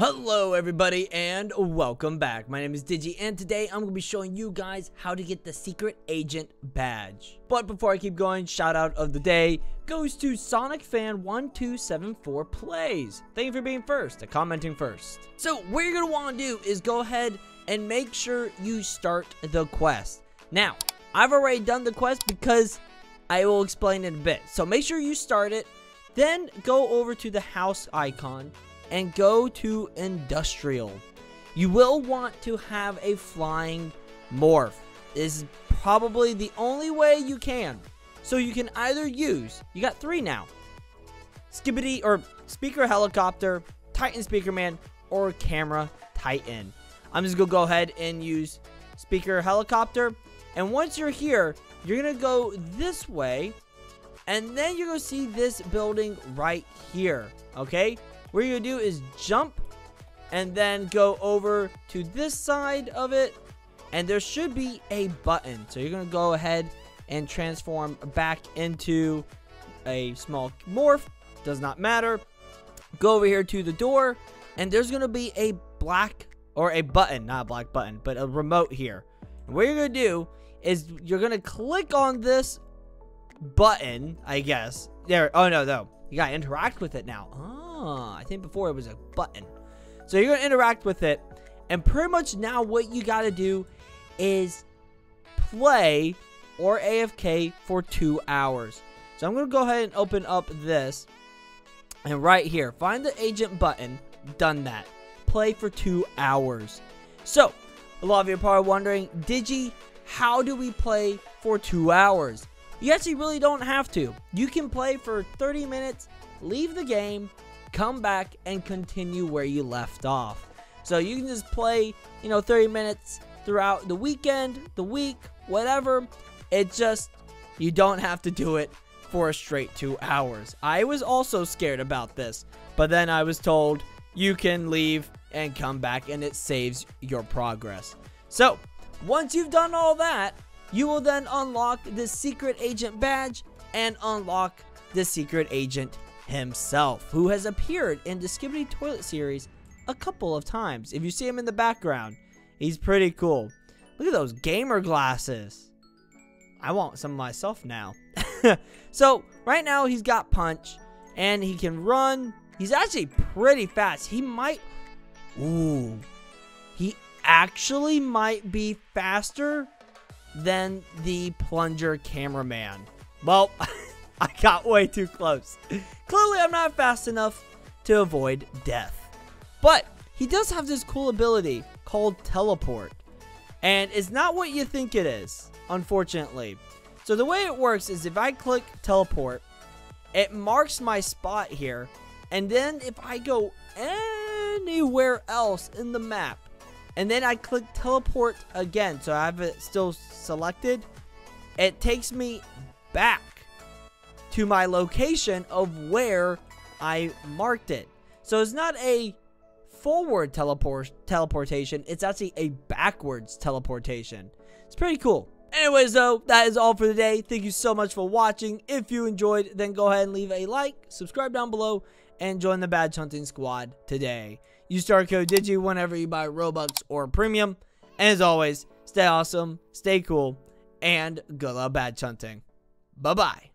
Hello everybody and welcome back. My name is Digi and today I'm going to be showing you guys how to get the secret agent badge. But before I keep going, shout out of the day goes to SonicFan1274Plays. Thank you for being first and commenting first. So what you're going to want to do is go ahead and make sure you start the quest. Now, I've already done the quest because I will explain it in a bit. So make sure you start it, then go over to the house icon and go to industrial. You will want to have a flying morph. This is probably the only way you can. So you can either use, you got three now, Skibidi or Speaker Helicopter, Titan Speaker Man, or Camera Titan. I'm just gonna go ahead and use Speaker Helicopter. And once you're here, you're gonna go this way, and then you're gonna see this building right here, okay? What you're gonna do is jump and then go over to this side of it, and there should be a button. So you're gonna go ahead and transform back into a small morph, does not matter. Go over here to the door, and there's gonna be a black or a button, not a black button, but a remote here. And what you're gonna do is you're gonna click on this button, I guess. There, oh no, though. You gotta interact with it now. Oh, I think before it was a button. So you're gonna interact with it, and pretty much now what you gotta do is play or AFK for 2 hours. So I'm gonna go ahead and open up this, and right here, find the agent button, done that. Play for 2 hours. So, a lot of you are probably wondering, Digi, how do we play for 2 hours? You actually really don't have to. You can play for 30 minutes, leave the game, come back, and continue where you left off. So you can just play, you know, 30 minutes throughout the weekend, the week, whatever. It just, you don't have to do it for a straight 2 hours. I was also scared about this, but then I was told you can leave and come back and it saves your progress. So once you've done all that, you will then unlock the secret agent badge and unlock the secret agent himself, who has appeared in the Skibidi Toilet series a couple of times. If you see him in the background, he's pretty cool. Look at those gamer glasses. I want some myself now. So right now he's got punch and he can run. He's actually pretty fast. He might, ooh, he actually might be faster than the plunger cameraman. Well, I got way too close. Clearly I'm not fast enough to avoid death. But he does have this cool ability called teleport, and it's not what you think it is, unfortunately. So the way it works is if I click teleport, it marks my spot here, and then if I go anywhere else in the map, and then I click teleport again, so I have it still selected, it takes me back to my location of where I marked it. So it's not a forward teleportation, it's actually a backwards teleportation. It's pretty cool. Anyways though, that is all for today. Thank you so much for watching. If you enjoyed, then go ahead and leave a like, subscribe down below, and join the badge hunting squad today. Use star code Digi whenever you buy Robux or Premium. And as always, stay awesome, stay cool, and good luck badge hunting. Bye-bye.